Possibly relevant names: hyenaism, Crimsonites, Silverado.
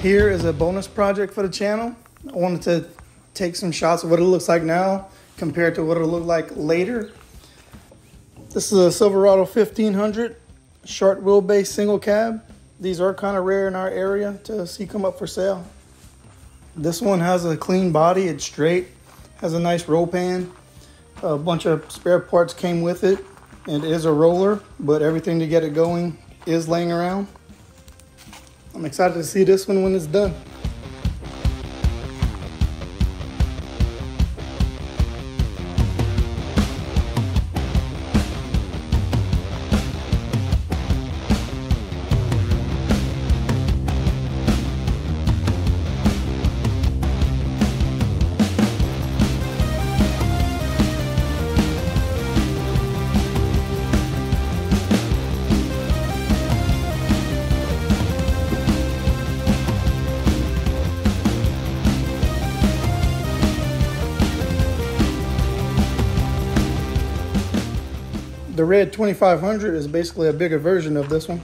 Here is a bonus project for the channel. I wanted to take some shots of what it looks like now compared to what it'll look like later. This is a Silverado 1500 short wheelbase single cab. These are kind of rare in our area to see come up for sale. This one has a clean body, it's straight, has a nice roll pan. A bunch of spare parts came with it, and it is a roller, but everything to get it going is laying around. I'm excited to see this one when it's done. The red 2500 is basically a bigger version of this one.